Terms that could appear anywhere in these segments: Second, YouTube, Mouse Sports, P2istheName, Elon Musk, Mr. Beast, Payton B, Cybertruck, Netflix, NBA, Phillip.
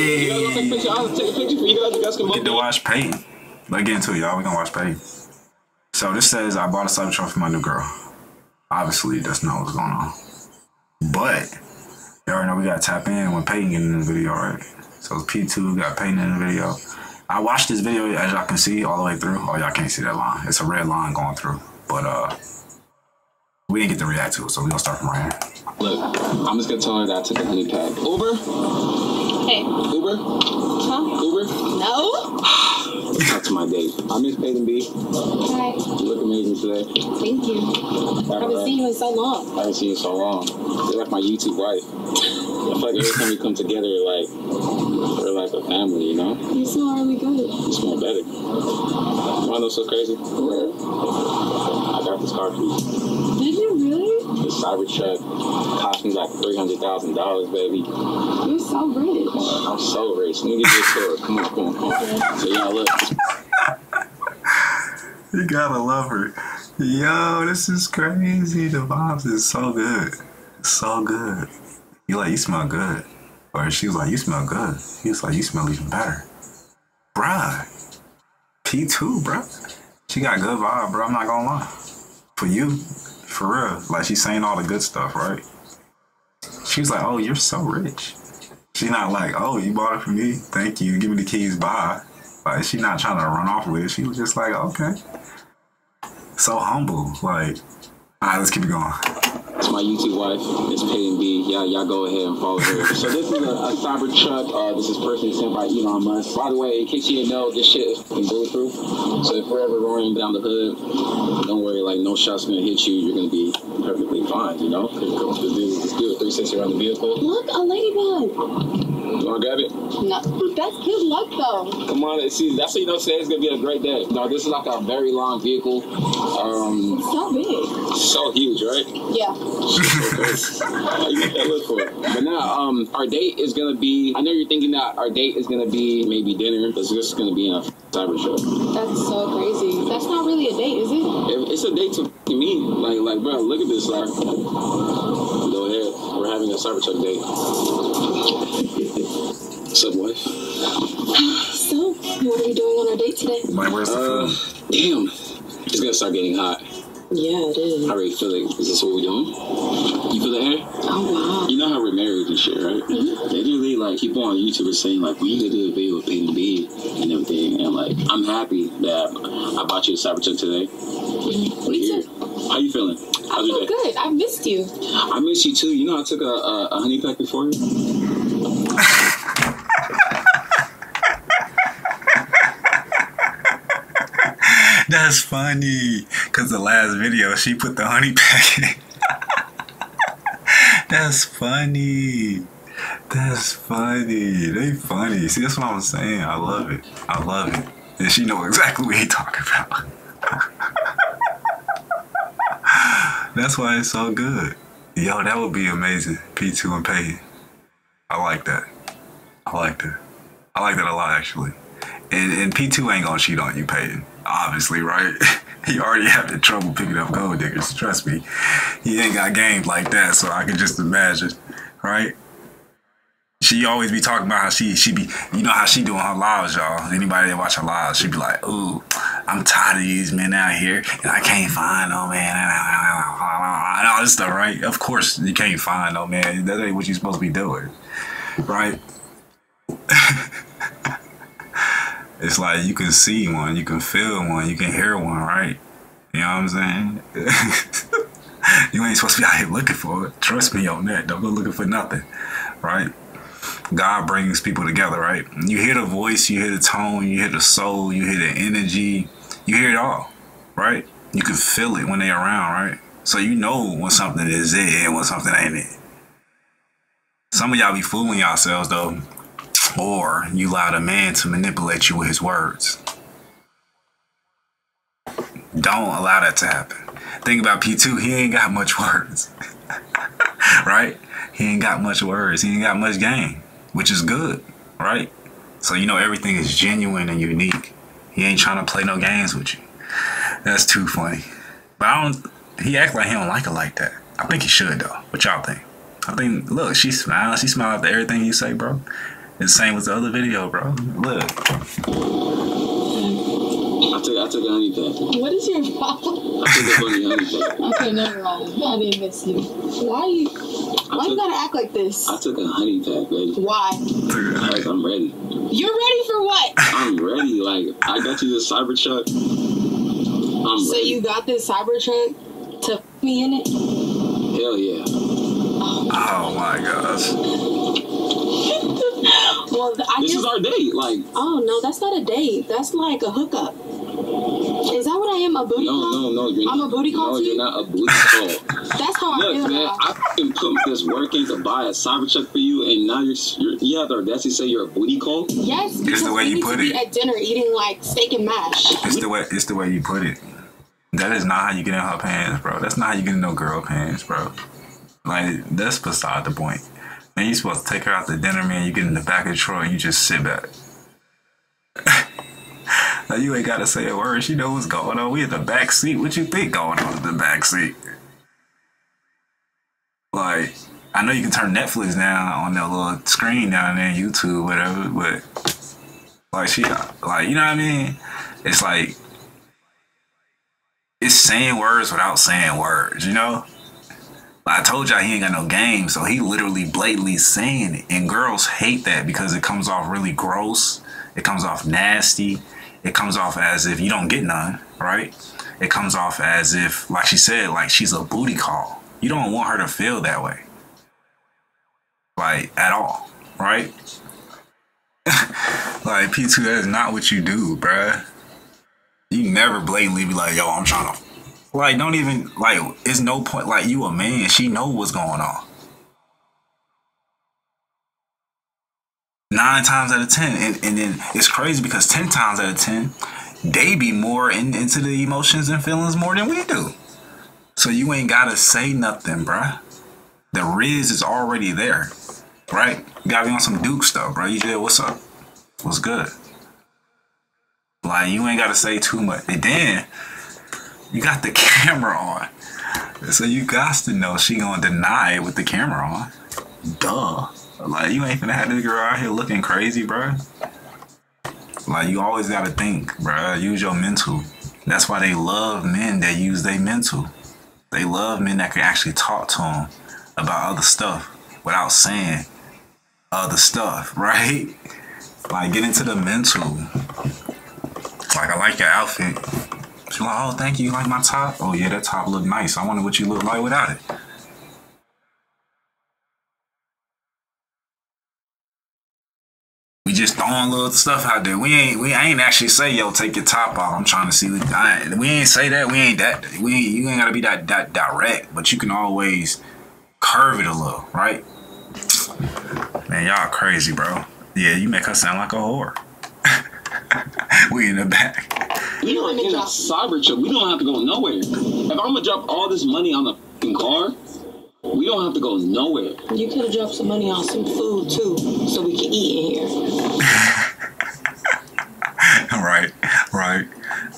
Hey. You guys want to take a picture? I'll take a picture for you guys. You guys can get to watch Payton. Let's get into it, y'all. We're going to watch Payton. So this says, I bought a Cybertruck for my new girl. Obviously, that's not what's going on. But, you already know we got to tap in when Payton get in the video, right? So it's P2, got Payton in the video. I watched this video, as y'all can see, all the way through. Oh, y'all can't see that line. It's a red line going through. But we didn't get to react to it, so we're going to start from right here. Look, I'm just going to tell her that I took a honey pack. Uber? Hey. Uber? Huh? Uber? No. That's my date. I miss Payton B. Hi. You look amazing today. Thank you. I haven't seen you in so long. I haven't seen you in so long. You're like my YouTube wife. I feel like every time we come together, like, we're like a family, you know? You smell really good. You smell better. You want to know so crazy? What? I got this car for you. Did you really? This Cybertruck cost me like $300,000, baby. You're so rich. I'm so rich. Let me get you a tour. Come on, come on, come on. So, yeah, look. You gotta love her. Yo, this is crazy. The vibes is so good. So good. You like, you smell good. Or she was like, you smell good. He was like, you smell even better. Bruh. P2, bruh. She got good vibe, bro. I'm not gonna lie. For you, for real. Like, she's saying all the good stuff, right? She was like, oh, you're so rich. She's not like, oh, you bought it for me? Thank you. Give me the keys, bye. Like, she's not trying to run off with it. She was just like, okay. So humble. Like, all right, let's keep it going. It's my YouTube wife. It's Payton B. Yeah, y'all go ahead and follow her. So this is a Cybertruck. This is personally sent by Elon Musk. By the way, in case you didn't know, this shit is fucking bulletproof. So if we're ever roaring down the hood, don't worry. Like, no shot's gonna hit you. You're gonna be perfectly fine. You know, just do a 360 around the vehicle. Look, a ladybug. You wanna grab it? No, that's good luck though. Come on, see, that's what you know. Today's gonna be a great day. No, this is like a very long vehicle. So big. So huge, right? Yeah. But now, our date is gonna be. I know you're thinking that our date is gonna be maybe dinner, but it's just gonna be in a Cybertruck. That's so crazy. That's not really a date, is it? It's a date to me. Like, bro, look at this. Like, go ahead. We're having a Cybertruck date. What's up, wife? So, what are we doing on our date today? Like, where's the food? Damn, it's gonna start getting hot. Yeah, it is. I already feel like, is this what we're doing? You feel the air? Oh, wow. You know how we're married and shit, right? Mm-hmm. Literally, like, people on YouTube are saying, like, we need to do a video with Payton B and everything. And, like, I'm happy that I bought you a Cybertruck today. Mm-hmm. Me too. How you feeling? How's your day? Good. I missed you. I missed you, too. You know I took a honey pack before you? That's funny, because the last video, she put the honey pack in. That's funny. That's funny. They funny. See, that's what I'm saying. I love it. I love it. And she know exactly what he talking about. That's why it's so good. Yo, that would be amazing. P2 and Payton. I like that. I like that. I like that a lot, actually. And P2 ain't gonna cheat on you, Payton. Obviously, right? He already had the trouble picking up gold diggers. Trust me, he ain't got games like that. So I can just imagine, right? She always be talking about how she be, you know how she doing her lives, y'all. Anybody that watch her lives, she be like, "Ooh, I'm tired of these men out here, and I can't find no man." And all this stuff, right? Of course, you can't find no man. That ain't what you supposed to be doing, right? It's like you can see one, you can feel one, you can hear one, right? You know what I'm saying? You ain't supposed to be out here looking for it. Trust me on that. Don't go looking for nothing, right? God brings people together, right? You hear the voice, you hear the tone, you hear the soul, you hear the energy. You hear it all, right? You can feel it when they're around, right? So you know when something is it and when something ain't it. Some of y'all be fooling yourselves, though. Or you allow a man to manipulate you with his words. Don't allow that to happen. Think about P2. He ain't got much words. Right? He ain't got much words. He ain't got much game. Which is good. Right? So you know everything is genuine and unique. He ain't trying to play no games with you. That's too funny. But I don't... He act like he don't like it like that. I think he should though. What y'all think? I think... Look, she smiles. She smiles after everything you say, bro. The same with the other video, bro. Look. I took a honey pack. What is your problem? I took a funny honey pack. Okay, never mind. I didn't miss you. Why you gotta act like this? I took a honey pack, baby. Why? Because I'm ready. You're ready for what? I'm ready. Like, I got you this Cybertruck. So ready. You got this Cybertruck to f me in it? Hell yeah. Oh my gosh. Well, this is our date. Like, oh no, that's not a date. That's like a hookup. Is that what I am? A booty call? No, I'm a booty call. No, you're not a booty call. That's how I feel. Man, I can put this work in to buy a Cybertruck for you, and now you have the audacity to say you're a booty call. Yes, because the way you put it. At dinner, eating like steak and mash. It's the way you put it. That is not how you get in her pants, bro. That's not how you get in no girl pants, bro. Like, that's beside the point. Man, you supposed to take her out to dinner, man. You get in the back of the truck and you just sit back. Like, you ain't gotta say a word. She know what's going on. We in the back seat. What you think going on in the back seat? Like, I know you can turn Netflix down on that little screen down there, YouTube, whatever. But like, she, like, you know what I mean? It's like, it's saying words without saying words. You know. I told y'all he ain't got no game, so he literally blatantly saying it. And girls hate that because it comes off really gross. It comes off nasty. It comes off as if you don't get none, right? It comes off as if, like she said, like she's a booty call. You don't want her to feel that way. Like, at all, right? Like, P2, that is not what you do, bruh. You never blatantly be like, yo, I'm trying to... Like, don't even, like, it's no point. Like, you a man. She know what's going on. 9 times out of 10. And then it's crazy because 10 times out of 10, they be more into the emotions and feelings more than we do. So you ain't got to say nothing, bruh. The riz is already there, right? You got to be on some Duke stuff, bro. You just, what's up? What's good? Like, you ain't got to say too much. And then... you got the camera on. So you got to know she gonna deny it with the camera on. Duh. Like, you ain't finna have this girl out here looking crazy, bro. Like, you always gotta think, bro. Use your mental. That's why they love men that use their mental. They love men that can actually talk to them about other stuff without saying other stuff, right? Like, get into the mental. Like, I like your outfit. She's like, oh, thank you. You like my top? Oh, yeah, that top look nice. I wonder what you look like without it. We just throwing little stuff out there. I ain't actually say, yo, take your top off. I'm trying to see. We ain't say that. You ain't got to be that direct, but you can always curve it a little, right? Man, y'all crazy, bro. Yeah, you make her sound like a whore. We in the back. We don't need a Cybertruck. We don't have to go nowhere. If I'm gonna drop all this money on the fucking car, we don't have to go nowhere. You could have dropped some money on some food too, so we can eat in here.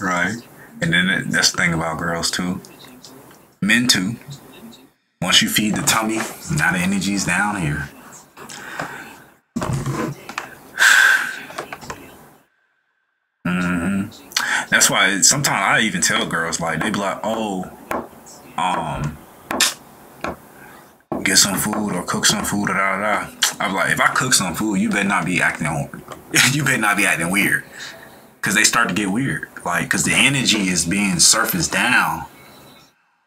Right. And then that's the thing about girls too, men too. Once you feed the tummy, now the energy's down here. That's why sometimes I even tell girls, like, they be like, oh, get some food or cook some food or da-da-da. I'm like, if I cook some food, you better not be acting hungry. You better not be acting weird. Because they start to get weird. Like, because the energy is being surfaced down.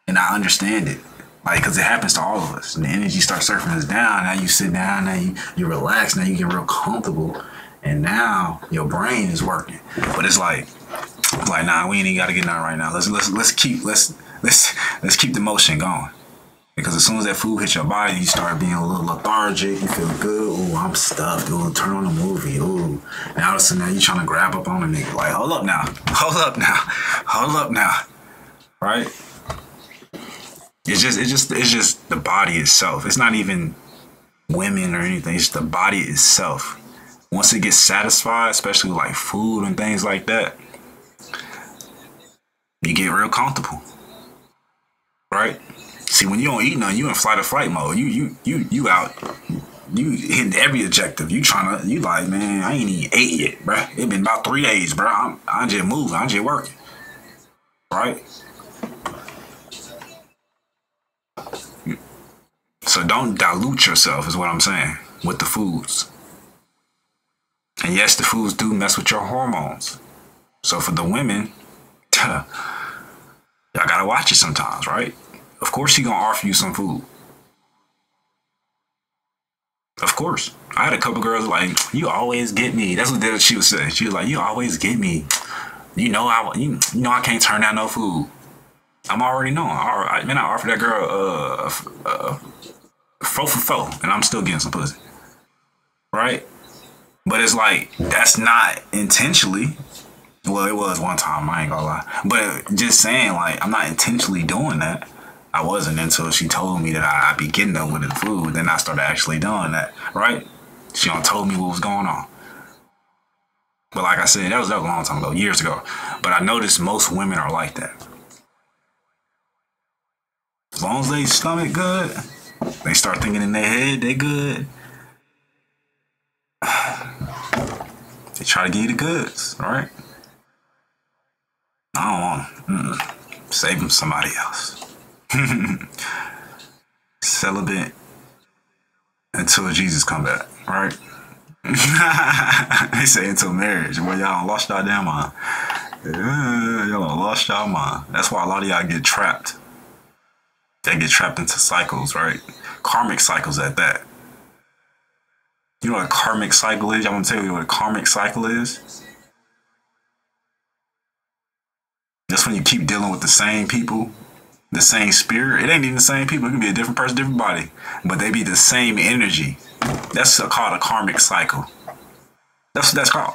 And I understand it. Like, because it happens to all of us. And the energy starts surfacing us down. Now you sit down. Now you relax. Now you get real comfortable. And now your brain is working. But it's like... nah, we ain't even gotta get nothing right now. Let's keep the motion going. Because as soon as that food hits your body, you start being a little lethargic. You feel good. Ooh, I'm stuffed. Ooh, turn on the movie. Ooh, now all of a sudden now you trying to grab up on a nigga. Like, hold up now, right? It's just the body itself. It's not even women or anything. It's just the body itself. Once it gets satisfied, especially with like food and things like that, you get real comfortable, right? See, when you don't eat nothing, you in flight or flight mode. You out You hitting every objective. You trying to, you like, man, I ain't even ate yet, bro. It been about 3 days, bro. I'm just moving. I'm just working. Right? So don't dilute yourself is what I'm saying with the foods. And yes, the foods do mess with your hormones. So for the women, y'all got to watch it sometimes, right? Of course he going to offer you some food. Of course. I had a couple girls like, you always get me. That's what she was saying. She was like, you always get me. You know I can't turn down no food. I'm already knowing. Man, I offered that girl fo, and I'm still getting some pussy. Right? But it's like, that's not intentionally. Well, it was one time, I ain't gonna lie. But just saying, like, I'm not intentionally doing that. I wasn't until she told me that I'd be getting them with the food. Then I started actually doing that, right? She done told me what was going on. But like I said, that was a long time ago, years ago. But I noticed most women are like that. As long as they stomach good, they start thinking in their head they good. They try to give you the goods, right? I don't want them. Save them somebody else. Celibate until Jesus come back, right? They say until marriage. Well, y'all lost y'all damn mind. Y'all lost y'all mind. That's why a lot of y'all get trapped. They get trapped into cycles, right? Karmic cycles at that. You know what a karmic cycle is? I'm gonna tell you what a karmic cycle is. That's when you keep dealing with the same people, the same spirit. It ain't even the same people. It can be a different person, different body, but they be the same energy. That's called a karmic cycle. That's what that's called.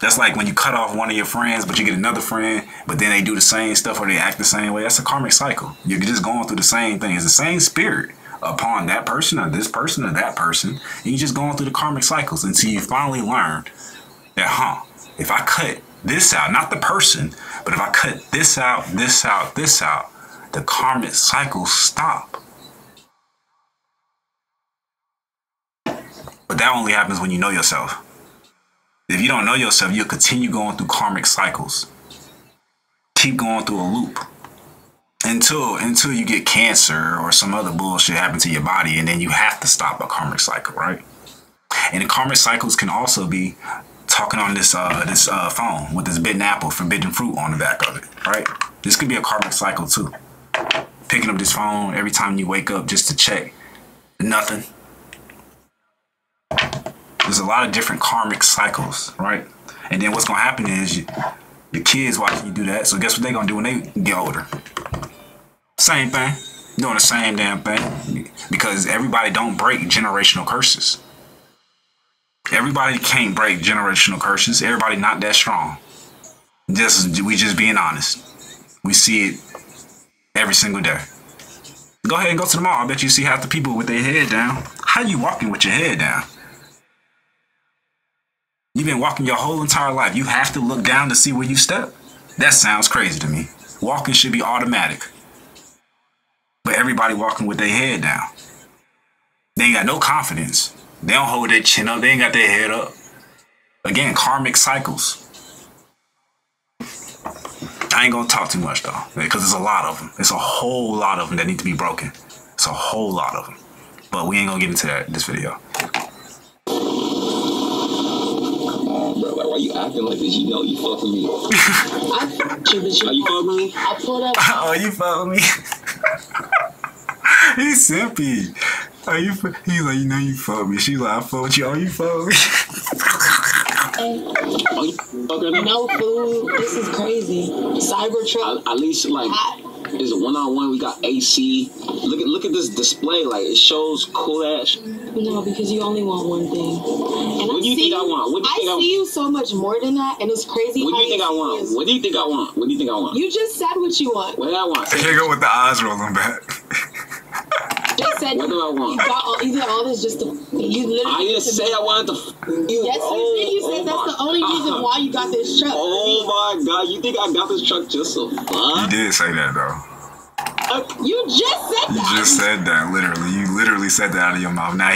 That's like when you cut off one of your friends, but you get another friend, but then they do the same stuff or they act the same way. That's a karmic cycle. You're just going through the same thing. It's the same spirit upon that person or this person or that person. And you're just going through the karmic cycles until you finally learn that, huh, if I cut this out, not the person, but if I cut this out, this out, this out, the karmic cycles stop. But that only happens when you know yourself. If you don't know yourself, you'll continue going through karmic cycles. Keep going through a loop until you get cancer or some other bullshit happen to your body, and then you have to stop a karmic cycle, right? And the karmic cycles can also be talking on this phone with this bitten apple, forbidden fruit on the back of it, right? This could be a karmic cycle too. Picking up this phone every time you wake up just to check. Nothing. There's a lot of different karmic cycles, right? And then what's going to happen is your kids watching you do that. So guess what they're going to do when they get older? Same thing. Doing the same damn thing. Because everybody don't break generational curses. Everybody can't break generational curses. Everybody not that strong. We just being honest. We see it every single day. Go ahead and go to the mall. I bet you see half the people with their head down. How you walking with your head down? You've been walking your whole entire life. You have to look down to see where you step. That sounds crazy to me. Walking should be automatic. But everybody walking with their head down. They ain't got no confidence. They don't hold their chin up. They ain't got their head up. Again, karmic cycles. I ain't gonna talk too much though, because there's a lot of them. It's a whole lot of them that need to be broken. It's a whole lot of them, but we ain't gonna get into that in this video. Come on, bro. Like, why you acting like this? You know you fuck with me. You fuck with me. I pulled up. Oh, you fuck with me. He's simpy. Oh, you. He's like, you know you fuck with me. She's like, I fuck with you. Oh, you fuck with me. No food. This is crazy. Cybertruck. At least like it's one-on-one. We got AC. Look at this display. Like it shows cool ass. No, because you only want one thing. And what do you think I want? What do you think I see you so much more than that, and it's crazy. What do you think I want? What do you think I want? What do you think I want? You just said what you want. What do I want? Here go with the eyes rolling back. Said, what do I want? You got all this just to. You literally. I just said I wanted to. Yes, oh, you said. You said that's the only reason why you got this truck. Oh my God! You think I got this truck just so fun? You did say that though. You just said that. You just said that, literally. You literally said that out of your mouth. Now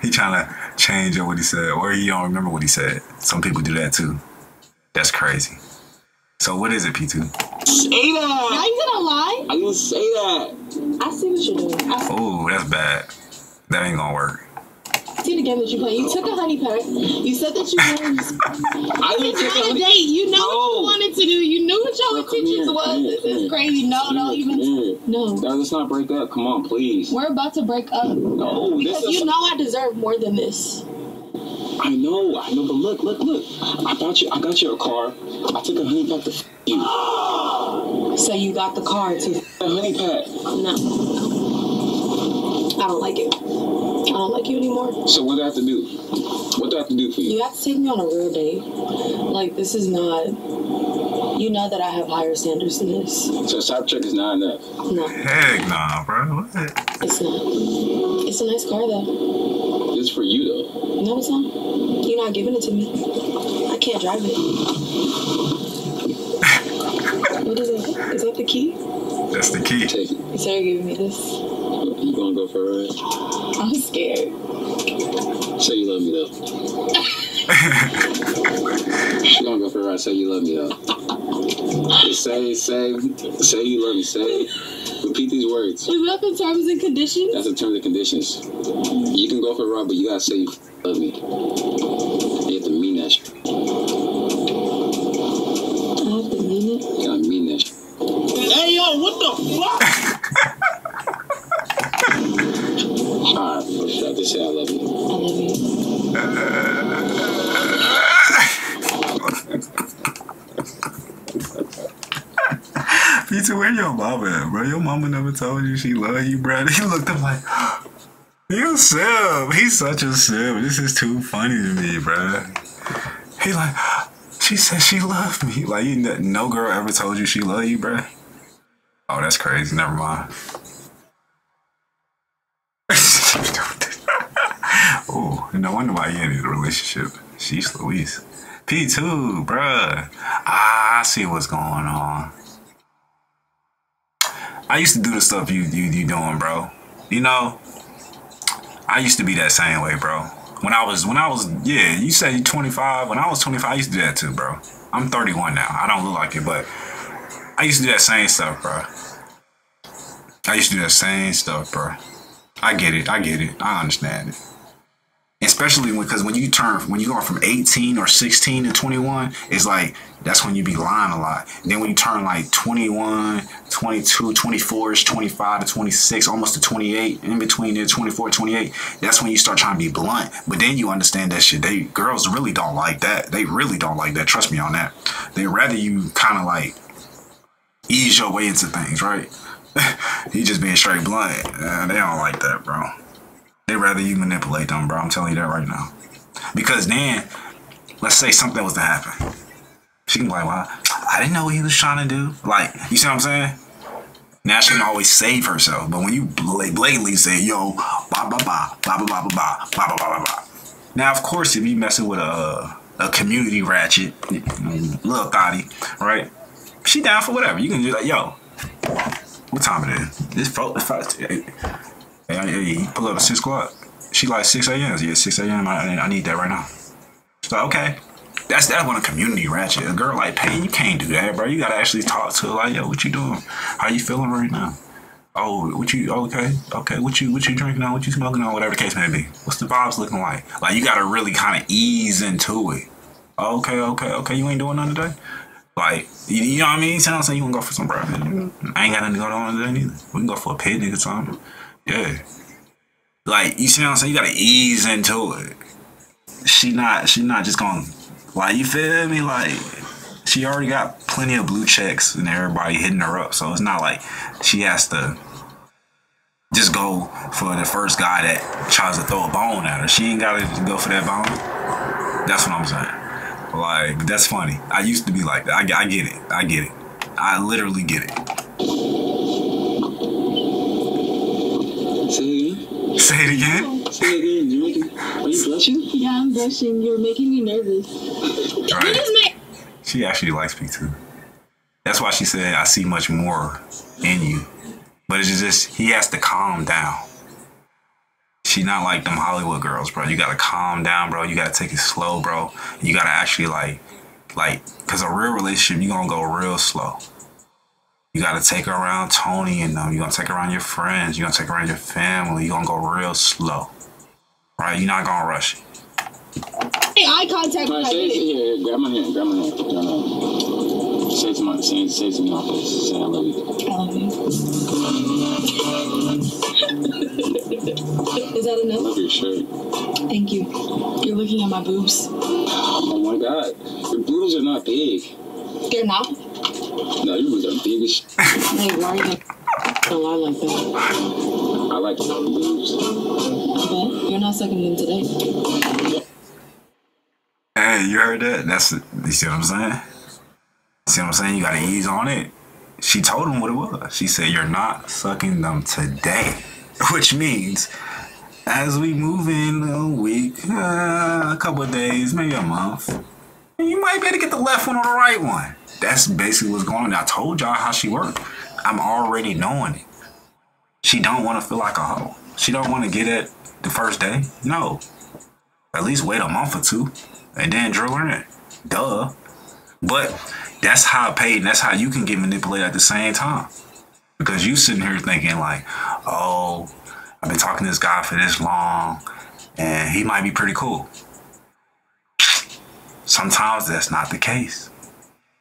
he trying to change what he said, or he don't remember what he said. Some people do that too. That's crazy. So what is it, P2? Say that. Now you gonna lie? I didn't say that. I see what you're doing. Oh, that's bad. That ain't gonna work. See the game that you play. You took a honey pack. You said that you wanted to date. You know what you wanted to do. You knew what your intentions was. This is crazy. No, don't even. No. Guys, let's not break up. Come on, please. We're about to break up. No. Because you know I deserve more than this. I know, but look. I got you a car. I took a honey pack to you. So you got the car to a honey pack. No. I don't like it. I don't like you anymore. So what do I have to do? What do I have to do for you? You have to take me on a real date. Like, this is not... You know that I have higher standards than this. So Cybertruck is not enough? No. Heck nah, bro. What? It's not. It's a nice car, though. It's for you, though. No, it's not. You're not giving it to me. I can't drive it. What is that? Is that the key? That's the key. Take it. So you're giving me this? You gonna go for a ride? I'm scared. Say you love me though. You gonna go for a ride? Say you love me though. Say you love me. Say. Repeat these words. Is that the terms and conditions? That's the terms and conditions. You can go for a ride, but you gotta say you love me. You have to mean that. I have to mean it. You gotta mean that. Hey yo, what the fuck? Alright, I just say I love you. I love you. P2, where your mama at, bro? Your mama never told you she loved you, bro. He looked up like, you sub. He's such a sub. This is too funny to me, bro. He like, she said she loved me. Like, you no girl ever told you she loved you, bro. Oh, that's crazy. Never mind. Oh, no wonder why you in a relationship. She's Louise. P2, bruh. I see what's going on. I used to do the stuff you doing, bro. You know, I used to be that same way, bro. When I was yeah, you said you 25. When I was 25, I used to do that too, bro. I'm 31 now. I don't look like it, but I used to do that same stuff, bro. I get it. I understand it. Especially because when you go from 18 or 16 to 21, it's like, that's when you be lying a lot. And then when you turn like 21, 22, 24-ish, 25 to 26, almost to 28, in between there, 24, 28, that's when you start trying to be blunt. But then you understand that shit. Girls really don't like that. They really don't like that. Trust me on that. They'd rather you kind of like ease your way into things, right? You just being straight blunt. They don't like that, bro. They'd rather you manipulate them, bro. I'm telling you that right now. Because then, let's say something was to happen. She can be like, well, I didn't know what he was trying to do. Like, you see what I'm saying? Now she can always save herself. But when you blatantly say, yo, ba-ba-ba. Now, of course, if you messing with a community ratchet, little thotty, right? She down for whatever. You can do like, yo, what time it is? It's 5:00. Hey, pull up at 6 o'clock. She like 6 a.m. Yeah, 6 a.m. I need that right now. She's like, okay. That's when a community ratchet. A girl like, Payton, you can't do that, bro. You got to actually talk to her like, yo, what you doing? How you feeling right now? Oh, what you, okay. Okay, what you drinking on? What you smoking on? Whatever the case may be. What's the vibes looking like? Like, you got to really kind of ease into it. Okay. You ain't doing nothing today? Like, you know what I mean? So I'm saying you want to go for some bread. I ain't got nothing going on today either. We can go for a picnic or something. Yeah. Like, you see what I'm saying? You gotta ease into it. She not just gonna, like, you feel me? Like, she already got plenty of blue checks and everybody hitting her up. So it's not like she has to just go for the first guy that tries to throw a bone at her. She ain't gotta go for that bone. That's what I'm saying. Like, that's funny. I used to be like that. I get it. I literally get it. Say it again. Are you blushing? Yeah, I'm blushing. You're making me nervous. Right. She actually likes me too. That's why she said, I see much more in you But it's just, he has to calm down. She not like them Hollywood girls, bro. You got to calm down, bro. You got to take it slow, bro. You got to actually like, because a real relationship, you're going to go real slow. You got to take her around Tony and them. You're going to take her around your friends. You're going to take her around your family. You're going to go real slow. Right? You're not going to rush it. Hey, eye contact with her. Grab my hand. Grab my hand. Say to me, say I love you. I love you. Is that enough? I love your shirt. Thank you. You're looking at my boobs. Oh my God. Your boobs are not big. They're not? No, your boobs are big as shit. Hey, why are you gonna lie like that? I like your boobs. I bet. You're not sucking them today. Hey, you heard that? That's it. You see what I'm saying? See what I'm saying? You gotta ease on it. She told him what it was. She said, you're not sucking them today. Which means, as we move in a week, a couple of days, maybe a month, you might be able to get the left one or the right one. That's basically what's going on. I told y'all how she worked. I'm already knowing it. She don't want to feel like a hoe. She don't want to get it the first day. No. At least wait a month or two and then drill her in. Duh. But that's how Payton, that's how you can get manipulated at the same time. Because you sitting here thinking like, oh, I've been talking to this guy for this long and he might be pretty cool. Sometimes that's not the case.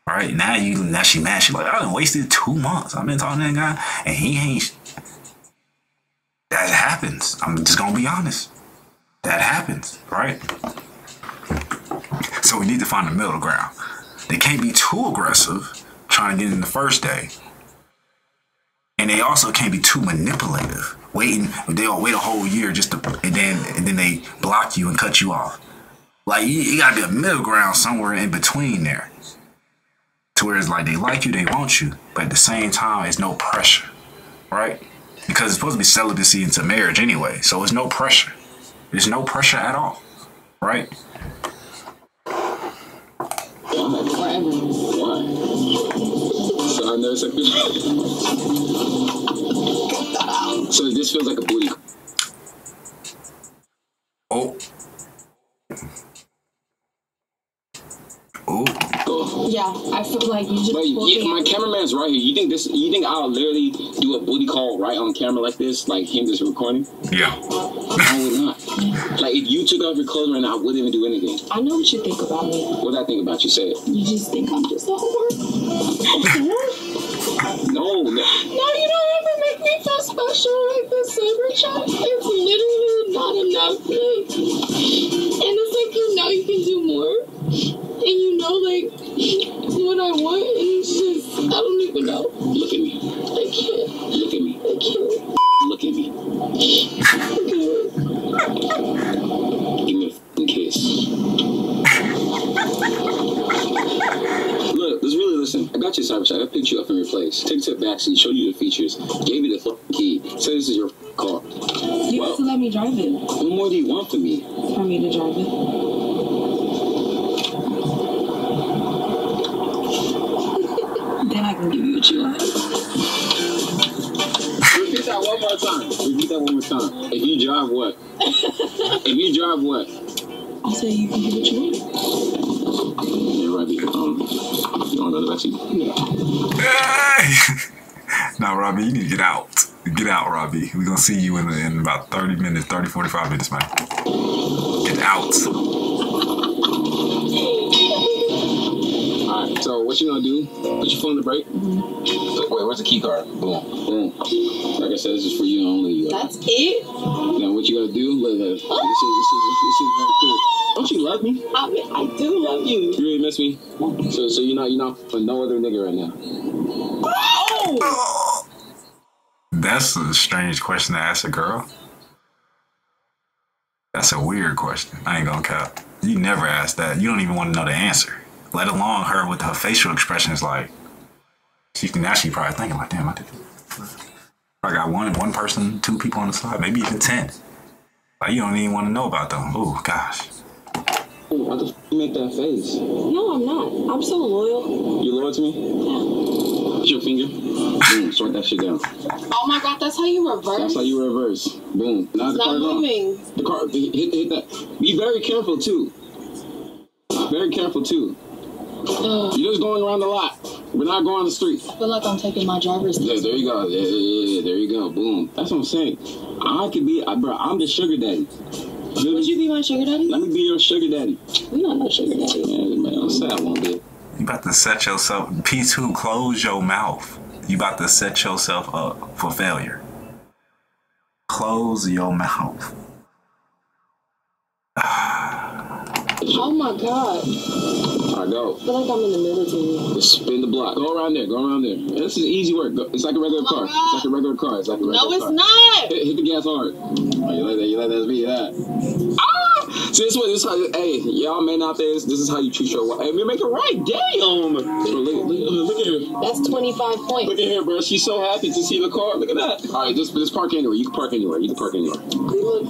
All right, now she mad. She like, I done wasted 2 months. I've been talking to that guy and he ain't. That happens. I'm just going to be honest. That happens, right? So we need to find the middle ground. They can't be too aggressive trying to get in the first day. And they also can't be too manipulative. They'll wait a whole year just to, and then they block you and cut you off. Like you gotta be a middle ground somewhere in between there. To where it's like they like you, they want you, but at the same time it's no pressure. Right? Because it's supposed to be celibacy into marriage anyway. So it's no pressure. There's no pressure at all. Right? So this feels like a booty. Oh. Oh. Yeah, I feel like you just. But yeah, my cameraman's right here. You think this? You think I'll literally do a booty call right on camera like this, like him just recording? Yeah. I would not. Like if you took off your clothes right now, I wouldn't even do anything. I know what you think about me. What do I think about you? Say it. You just think I'm just a whore. No, no. No, you don't ever make me feel special like this, Cybertruck. It's literally not enough. And it's like, you know you can do more. And you know, like, what I want. And it's just, I don't even know. Look at me. I can't. Look at me. I can't. Look at me. Give me a f***ing kiss. Look, let's really listen. I got you, Cybertruck. I picked you up from your place. Took to the backseat, showed you the features, gave you the fucking key. Said this is your car. You have to let me drive it. What more do you want from me? For me to drive it. Then I can give you what you like. Repeat that one more time. Repeat that one more time. If you drive what? If you drive what? I'll say you can give what you want. Yeah, Robbie, you wanna go to the backseat? Yeah. Now, Robbie, you need to get out. Get out, Robbie. We're gonna see you in about 30 minutes, 30, 45 minutes, man. Get out. Alright, so what you gonna do? Put your foot on the brake. Mm-hmm. Wait, where's the key card? Boom, boom. Like I said, this is for you only. That's it? Now, what you gonna do? Look, oh. This is very cool. Don't you love me? I do love you. You really miss me? So you're not for no other nigga right now. Oh! That's a strange question to ask a girl. That's a weird question. I ain't gonna cap. You never ask that. You don't even want to know the answer. Let alone her with her facial expressions like she can actually probably thinking like, damn, I did this. I got one person, two people on the side, maybe even 10. Like you don't even want to know about them. Oh gosh. Why the f*** you make that face? No, I'm not. I'm so loyal. You loyal to me? Yeah. With your finger. Boom, sort that shit down. Oh my God, that's how you reverse? That's how you reverse. Boom. Now it's the car's moving. The car, hit that. Be very careful, too. Very careful, too. Ugh. You're just going around the lot. We're not going on the street. I feel like I'm taking my driver's test. Yeah, there you go. Yeah, there you go. Boom. That's what I'm saying. I could be, bro, I'm the sugar daddy. Would you be my sugar daddy? Let me be your sugar daddy. We not no sugar daddy. Yeah, man, I'm sad I won't be. You about to set yourself, P2, close your mouth. You about to set yourself up for failure. Close your mouth. Oh my God. All right, go. I feel like I'm in the military. Just spin the block. Go around there. Go around there. This is easy work. Go. It's like a regular car. It's like a regular car. It's like a regular car. No, it's not. Hit the gas hard. Oh, you like that? You like that? Me, that. Ah! See, this is how. Hey, y'all men out there, this is how you treat your wife. Hey, make it right. Damn. Look at her. That's 25 points. Look at her, bro. She's so happy to see the car. Look at that. All right, just park anywhere. You can park anywhere. You can park anywhere. We look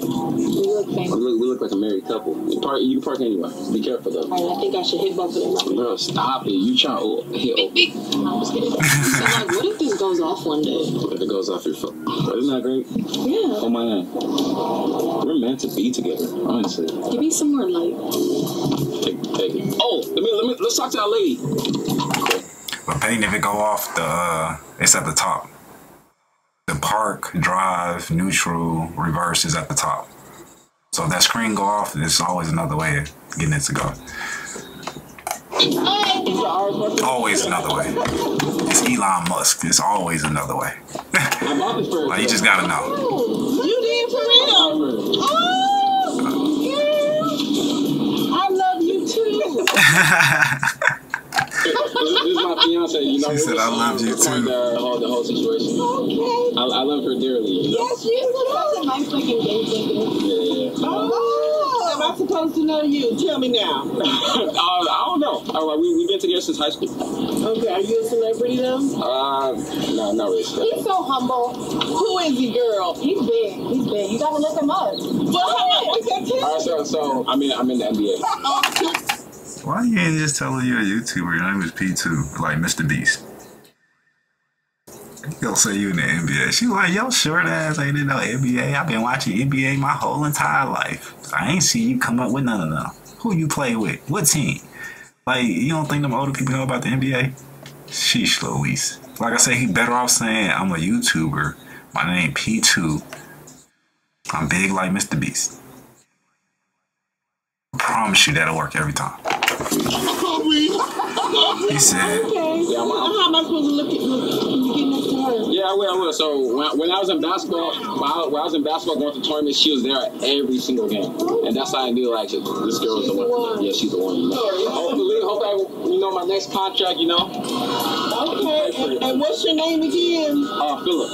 famous. We look like a married couple. You can park anywhere. Be careful though. All right, I think I should hit both of them. Bro, stop it. You trying to hit. Beep, beep. I'm just kidding. So, like, what if this goes off one day? What if it goes off your phone? Isn't that great? Yeah. Oh my God. We're meant to be together, honestly. Give me some more light. Take it. Oh, let's talk to that lady. But Payton, if it go off, it's at the top. The park, drive, neutral, reverse is at the top. So if that screen go off, there's always another way of getting it to go. Always another way. It's Elon Musk. It's always another way. Like, you just gotta know. You did for real. Oh, yeah. I love you too. This is my fiance. You know, she said, "I love you too." The whole situation. Okay. I love her dearly. You know? Yes, you do. That's a nice freaking game. Oh, am I supposed to know you? Tell me now. I don't know. We've been together since high school. Okay, are you a celebrity though? No, not really. He's so humble. Who is he, girl? He's big. He's big. You gotta look him up. Alright, so I'm in the NBA. Why you ain't just telling you're a YouTuber? Your name is P2, like Mr. Beast. You'll say you in the NBA. She like, yo, short ass ain't in no NBA. I've been watching NBA my whole entire life. I ain't seen you come up with none of them. Who you play with? What team? Like, you don't think them older people know about the NBA? Sheesh, Luis. Like I said, he better off saying, I'm a YouTuber. My name P2. I'm big like Mr. Beast. I promise you that'll work every time. He said, okay. Yeah, how am I supposed to look at next to her? Yeah, I will. So when I was in basketball, going to tournaments, she was there at every single game, and that's how I knew like this girl is the one. Yeah, she's the one. You know. Hopefully, you know my next contract. You know. Okay. And what's your name again? Phillip.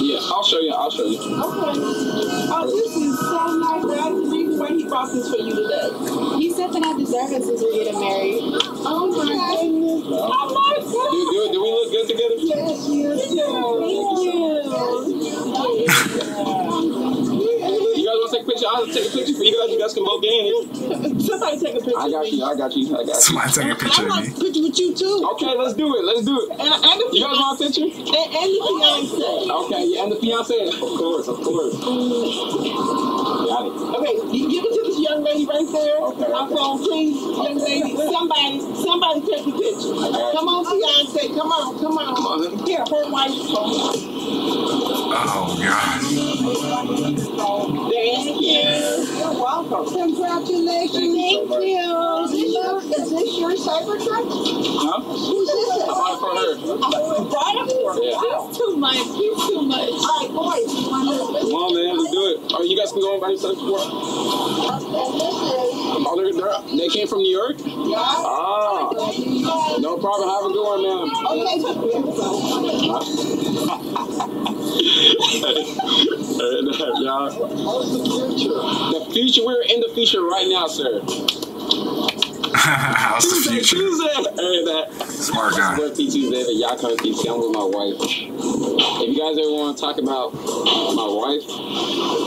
Yeah, I'll show you. Okay. Oh, this is so nice. I believe the way he brought this for you today. He said that I deserve it since we're getting married. Oh my goodness. Oh my God. Do we look good together? Yes, yes, yes. Thank you. You guys want to take a picture? I'll take a picture for you guys. You guys can both dance. Somebody take a picture. I got you. Somebody take a picture of me. I want a picture with you too. Okay, let's do it. And you guys want a picture? And the fiance. Okay, yeah, and the fiance. Of course. Got it. Okay, you give it to this young lady right there. Okay. My phone, please, young lady. Somebody take the picture. Come on, fiance. Come on. Here, her wife. Oh, God. Thank you. You're welcome. Congratulations. Thank you. Is this your Cybertruck? Huh? Who's this? I bought it for her. I bought it for her. Yeah. He's too much. All right, boys. Come on, man. Let's do it. All right, you guys can go on by yourself. Oh, they came from New York? Yeah. Ah. No problem. Have a good one, man. Okay. Y'all. The future. We're in the future right now, sir. How's the future? Smart guy. Y'all come to Tuesday. I'm with my wife. If you guys ever want to talk about my wife,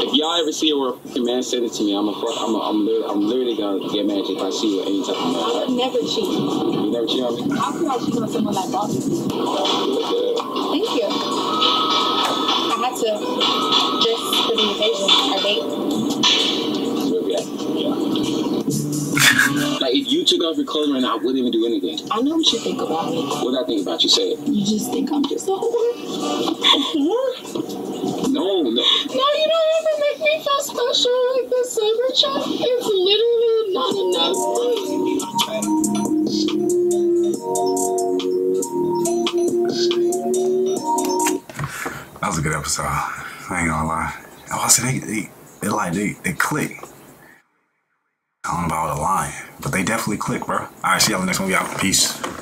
if y'all ever see her where a fucking man said it to me, I'm literally gonna get mad if I see her any type of man. I would never cheat. You never cheat on me? I feel like she's on someone like Bobby. Thank you. I had to just for the occasion. Our date. Yeah. Like, if you took off your clothes right now, I wouldn't even do anything. I know what you think about me. What do I think about you? Say it. You just think I'm just a whore? No, no. No, you don't ever make me feel special like the Cybertruck. It's literally not enough. That was a good episode. I ain't gonna lie. I said they click. I don't know about the line, but they definitely click, bro. All right, see y'all in the next one. We out. Peace.